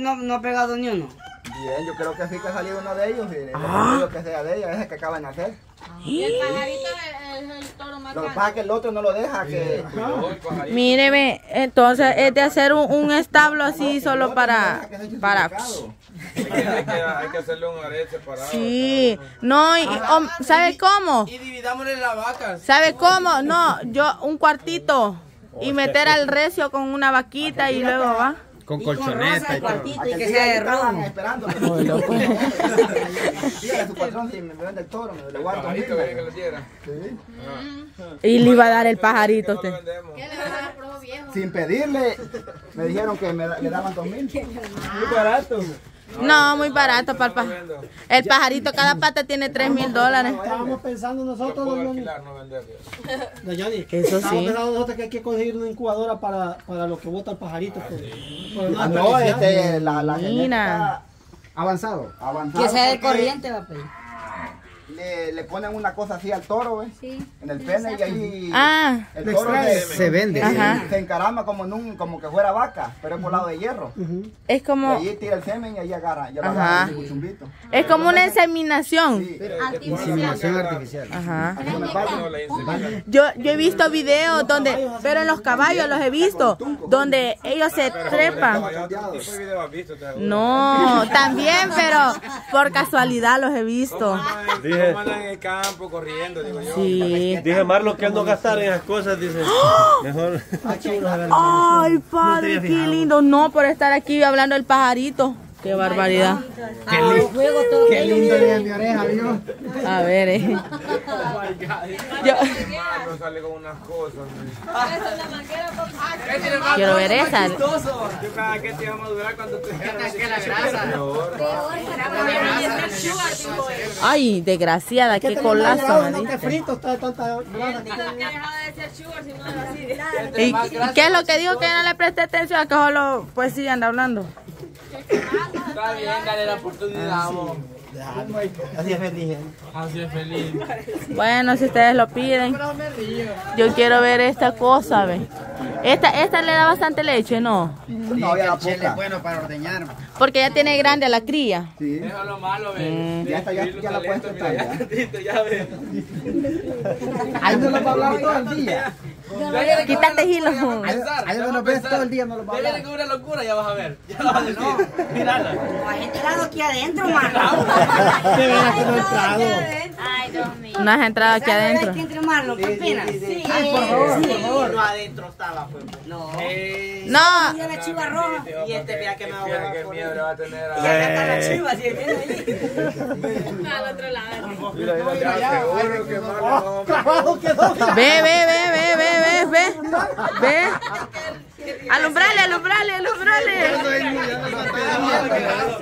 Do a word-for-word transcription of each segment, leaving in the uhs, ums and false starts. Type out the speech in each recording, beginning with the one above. No, no ha pegado ni uno. Bien, yo creo que sí que ha salido uno de ellos. Y ah. el que sea de ellos es el que acaban de hacer. ¿Y? El pajarito es el, el, el toro más grande. Lo que pasa es que el otro no lo deja. Sí, que... Mire, ve, entonces es de hacer un, un establo así solo para... para... hay, que, hay, que, hay que hacerle un arete separado. Sí, no, y, o, ¿sabe cómo? Y dividámosle las vacas. ¿Sabe cómo? No, yo un cuartito y meter al recio con una vaquita y luego va. Con colchoneta y todo. Y que sea de rojo. Esperando. Dígale su patrón si me vende el toro, me lo guardo. El pajarito quería que lo diera. Sí. Y le iba a dar el pajarito a usted. ¿Qué le va a dar el projo viejo? Sin pedirle, me dijeron que le daban dos mil. Muy barato. No, muy barato para el pajarito. El pajarito, cada pata tiene tres mil dólares. Estábamos pensando nosotros, don Johnny. Don Johnny, eso sí. Estábamos pensando nosotros que hay que conseguir una incubadora para, para lo que bota el pajarito. Ah, sí. por, por ah, no, este, la, la genética avanzado, avanzado. Que sea de corriente, va a pedir. Le, le ponen una cosa así al toro, ¿ves? Sí, en el pene y ahí ah, el toro se, se vende. Se, se encarama como, en un, como que fuera vaca, pero es por lado de hierro. Uh -huh. Es como... Y ahí tira el semen y ahí agarra. Y agarra el chumbito. Es como pero una inseminación. Sí, artificial. Inseminación artificial. Ajá. Yo, yo he visto videos donde... Pero en los caballos los he visto. Donde ellos se trepan. No, también, pero por casualidad los he visto. Mandan en el campo corriendo, digo yo. Sí. Dije, Marlo, que no gastar en esas cosas, dice. ¡Oh! Mejor. Ay, padre, qué lindo. No, por estar aquí hablando del pajarito. Qué barbaridad. Qué lindo. Qué lindo de mi oreja, Dios. A ver, eh. Yo... Quiero ver esa. Yo cada que te iba a madurar cuando te ay, desgraciada, qué colazo. ¿Y qué es lo que dijo que no le presté atención? Que solo pues sí anda hablando. Está bien, dale la oportunidad, amor. Así es feliz. Así es feliz. Bueno, si ustedes lo piden. Yo quiero ver esta cosa, ¿ves? Esta, esta le da bastante leche, ¿no? No, ya la poca. Bueno para ordeñar. Porque ya tiene grande la cría. Sí. Eso es lo malo, ¿ves? Ya está, ya, ya la puedes tratar. Ya, ya ves. Ahí no lo hablamos todo el día. Quítate hilo. Ahí no lo ves todo el día, no lo hablamos. Debe de que una locura, ya vas a ver. Ya lo vas a decir. Mírala. Hay gente helado aquí adentro, Marlo. Te verás que no he entrado. Ay, Dios mío. No has entrado aquí adentro. ¿Sabes que entre Marlo? ¿Qué opinas? Sí. Ay, por favor, por favor. No adentro estaba, pues. No. No. Y la chiva roja. Y este vea que me va a volar. Qué miedo le va a tener. Y acá está la chiva, si viene ahí. Al otro lado. Mira, mira, seguro que Marlo. Trabajo quedó. Ve, ve, ve, ve, ve, ve, ve. Ve. Alumbrale, alumbrale, alumbrale.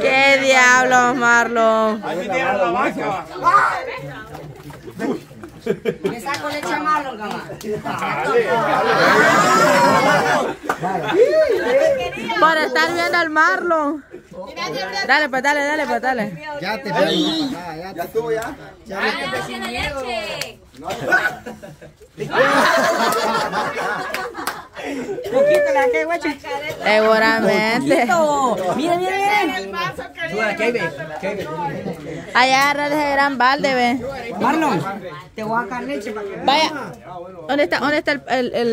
¿Qué diablos, Marlon? Ahí me la vaca. Me saco leche a Marlon, gama. Por estar viendo al Marlon. Dale, pues, dale, dale, pues, dale. Ya te voy. Ya estuvo, ya. Ya me leche. Poquito la que guacho. Seguramente. Mira, mira, mira. Allá agarra ese gran balde, ve. Marlon, te voy a sacar leche para que vaya. ¿Dónde está? ¿Dónde está el, el, el...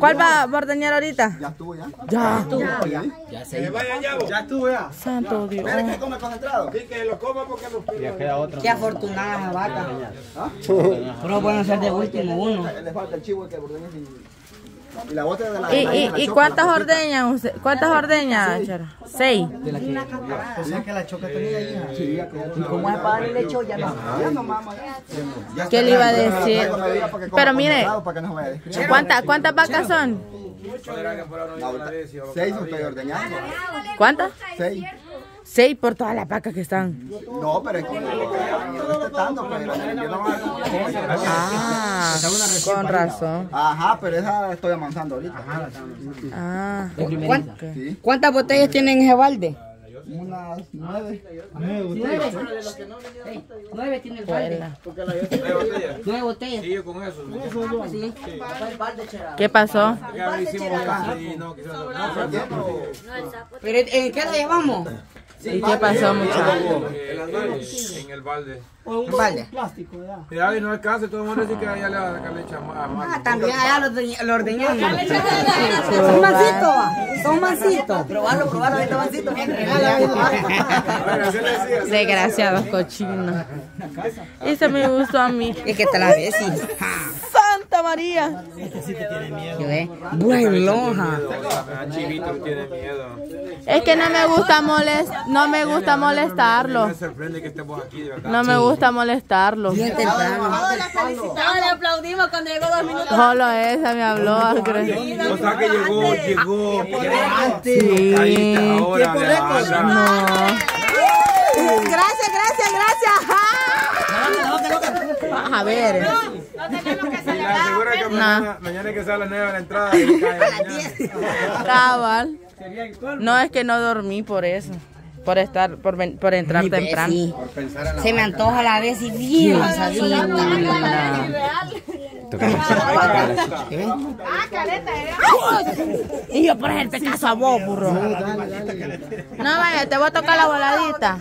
¿Cuál va a ordeñar ahorita? Ya estuvo ya. Ya estuvo ya. Ya se vaya ya. Ya estuvo ya. Santo Dios. Mira que come concentrado. Sí, que lo coma porque lo pide. Ya queda otro. Qué afortunada la vaca. ¿Ah? Pero pueden ser de último uno. Le falta el chivo que ordeñe sin... Y, la bota de la, y, la, y, la ¿y choca, cuántas ordeñan? ¿Cuántas ordeñan? Seis. Como es para el lecho, ya no. Ya no mama. ¿Qué le iba a decir? Pero mire, ¿cuántas, cuántas vacas son? Seis estoy ordeñando. ¿Cuántas? Seis. Seis por todas las vacas que están. No, pero es que ah, con razón. Ajá, pero esa estoy avanzando ahorita. Ah. ¿Cuántas botellas tienen en ese balde? unas nueve. Nueve, pero de los que no vinieron. Nueve tiene el balde. Porque la yo tengo nueve botellas. Nueve botellas. Sí, yo con eso. ¿Qué pasó? Pero ¿en qué la llevamos? ¿Y qué pasó, muchachos? En el balde. O un balde plástico, ¿verdad? Mira, y no alcanza, todo el mundo dice que allá le va a sacar leche a más. Ah, también allá lo ordeñamos. Son mancitos, son mancitos. Probarlo, probarlo, estos mancitos. Desgraciados cochinos. Ese me gustó a mí. Es que te la ves. ¡Santa María! Este sí te tiene miedo. Buen lonja. Chivito tiene miedo. Es que no me gusta molestar. No me gusta molestarlo. Me sorprende que estemos aquí, de verdad. No me gusta molestarlo. Bien temprano. Todos la felicitamos, le aplaudimos cuando llegó dos minutos. Solo esa me habló. O sea que llegó, llegó. Antes. Sí. Ahora. Gracias, gracias, gracias. Vas a ver. No tenemos que celebrar. Que mañana, mañana hay que salir a las nueve a la entrada. Cabal. No, es que no dormí por eso. Por estar, por, ven, por entrar temprano. Sí. Se me antoja la vez y bien. Ah, careta, ¿eh? Y yo por el pecazo a vos, burro. No, vaya, te voy a tocar la voladita.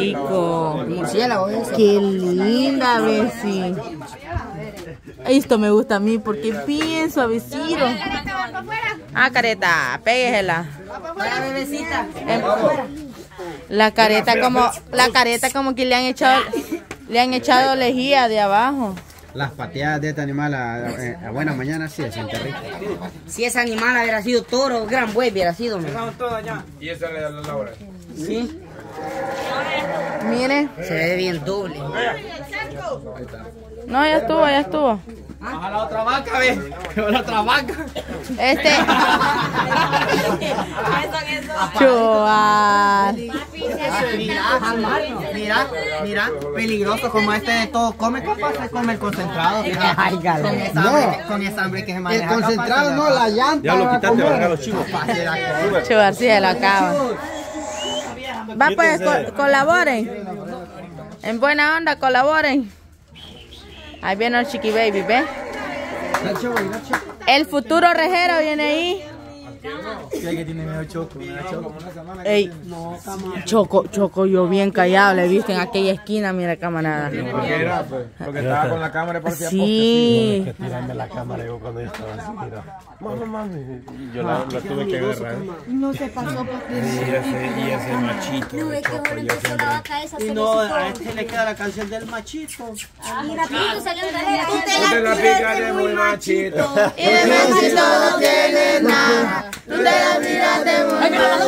Rico. Qué linda, Bessie. Esto me gusta a mí porque es bien suavecito. Ah, careta, péguesela. La careta como, la careta como que le han echado, le han echado lejía de abajo. Las pateadas de este animal a, a, a buena mañana sí es rico. Si ese animal hubiera sido toro, gran buey hubiera sido. Y esa le da la hora. Sí. Mire. Se ve bien doble. No, ya estuvo, ya estuvo. Baja la otra vaca, ve. La otra vaca. Este. Chual. Mira, mira, peligroso como este de todo. Come, compa, se come el concentrado. Ay, galón. Con esa hambre que se maneja. El concentrado no, la llanta. Ya lo quitaste, baja los chivos. Chual, sí, se lo acaba. Va, pues, colaboren. En buena onda, colaboren. Ahí viene el Chiqui Baby, ¿ves? El futuro rejero viene ahí. Ey, Choco, Choco, yo bien callado, le viste en aquella esquina, mira, camarada. Porque era, pues, porque estaba con la cámara por si acaso. Sí. Que tirarme la cámara yo cuando yo estaba así, mira. Mami, mami. Yo la, la tuve que agarrar. No se pasó porque... Y ese, y ese machito. No, es que ahora empezó la vaca esa. Y no, a este le queda la canción del machito. Mira, Pito salió de la... Tú te la picas de muy machito. Y de machito no tiene nada. Tú te la miras de muy mal.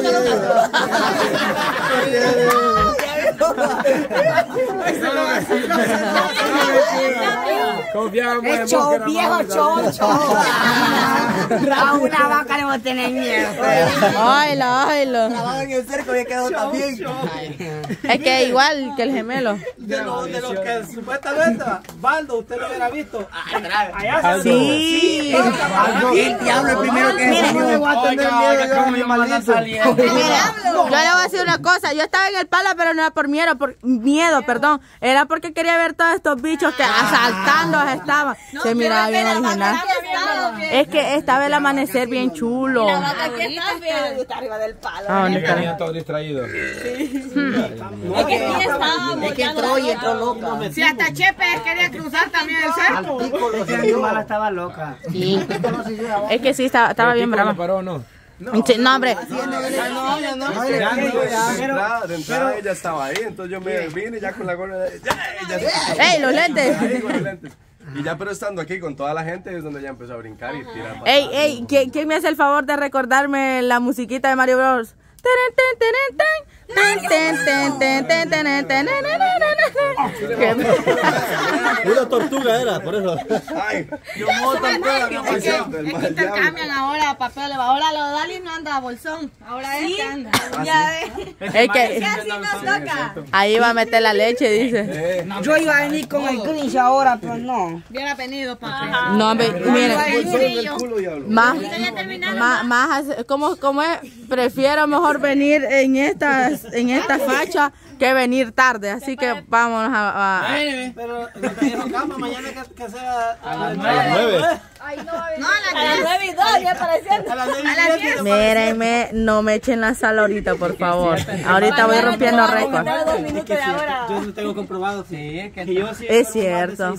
Confiamos en vos. Cho, viejo, cho, cho. A una vaca le va a tener miedo. Oilo, oilo. Trabaja en el cerco y quedó también. Es que igual que el gemelo. De los que supuestamente, Baldo, usted lo hubiera visto. Allá se lo vio. Sí. El diablo es primero que se salió. Yo le voy a decir una cosa. Yo estaba en el pala, pero no era por miedo, por miedo, perdón. Era porque quería ver todos estos bichos que asaltando estaban. Se miraba bien original. Es que esta vez el amanecer bien chulo. La vaca aquí está arriba del palo. Ah, venían todos distraídos. Es que sí estábamos. Es que entró y entró loca. Si hasta Chepe quería cruzar también el cerco. Esa animal estaba loca. Es que sí, estaba bien brava. No, no, hombre. Pero ella estaba ahí, entonces yo me vine ya con la gorra de ella. ¡Ey, los lentes! Y ya, pero estando aquí con toda la gente es donde ya empezó a brincar y tirar. ¡Ey, ey! ¿Quién me hace el favor de recordarme la musiquita de Mario Bros? Una tortuga era, por eso. Ay, yo moto toda la canción del mal. Es que intercambian ahora papeles. Ahora los Dali no anda a bolsón. Ahora este anda. Es que casi nos toca. Ahí va a meter la leche, dice. Yo iba a venir con el gris ahora, pero no. Hubiera venido, papá. No, miren. Más, más, más, como, como es, prefiero mejor venir en estas, en esta facha que venir tarde, así que vámonos a... a... Pero nos trajeron cama, mañana que, que sea a las nueve. Ay, no, no, a las nueve y dos, ya parecieron. A las diez. Mírenme, no me echen la sal ahorita, por favor. Ahorita voy rompiendo récord. Yo no tengo comprobado. Sí, es cierto.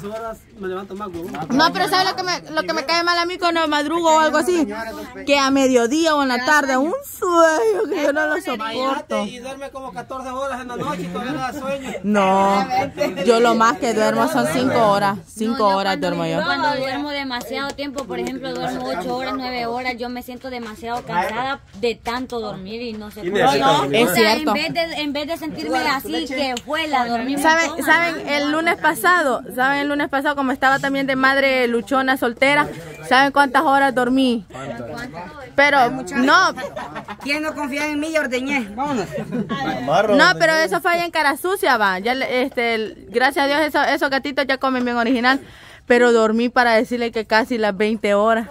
No, pero ¿sabes lo que me, lo que me cae mal a mí cuando madrugo o algo así? Que a mediodía o en la tarde, un sueño que yo no lo soporto. Y duerme como catorce horas en la noche y todavía no da sueño. No, yo lo más que duermo son cinco horas. Cinco horas duermo yo. Cuando duermo demasiado tiempo, por ejemplo, duermo ocho horas, nueve horas, yo me siento demasiado cansada de tanto dormir y no sé cómo. No, es cierto. En vez de sentirme así, que fue la dormir. ¿Saben, ¿saben el lunes pasado? ¿Saben el lunes pasado como estaba también de madre luchona, soltera? ¿Saben cuántas horas dormí? Pero, no. ¿Quién no confía en mí y ordeñé? Vámonos. No, pero eso falla en Cara Sucia, va. Ya, este, gracias a Dios, eso, esos gatitos ya comen bien original. Pero dormí, para decirle, que casi las veinte horas.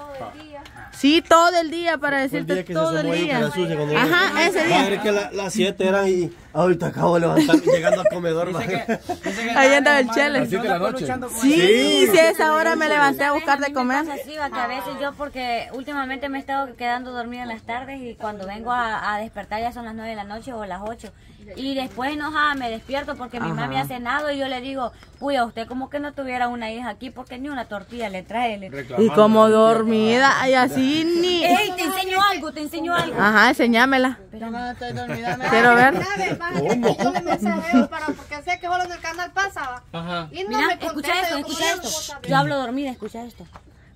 Sí, todo el día, para decirte, todo el día. Ajá, ese día. Madre, que las siete eran y ahorita acabo de levantar, llegando al comedor. Ahí andaba el chele. Sí, sí, a esa hora me levanté a buscar de comer. A veces yo, porque últimamente me he estado quedando dormida en las tardes y cuando vengo a, a despertar ya son las nueve de la noche o las ocho. Y después enojada me despierto porque mi mamá me ha cenado y yo le digo, puya, usted como que no tuviera una hija aquí porque ni una tortilla le trae. Le... Y como dormida y así ni... Ey, te enseño algo, te enseño algo. Ajá, enséñamela. Pero no estoy dormida. Quiero ver. Yo le mensajeo para, porque sé que solo en el canal pasa. Ajá. Y no, mira, me escucha esto, escucha esto. Yo, yo hablo dormida, escucha esto.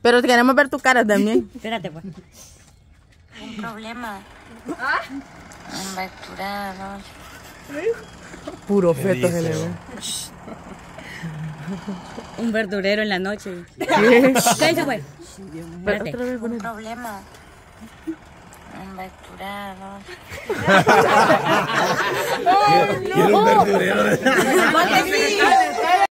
Pero queremos ver tu cara también. Espérate, pues. Un problema. ¿Ah? Un vectorado. Puro feto se le ve. Un verdurero en la noche. ¿Qué? ¿Qué hizo, güey? Un problema. Un verdurero. Oh, no. Un verdurero.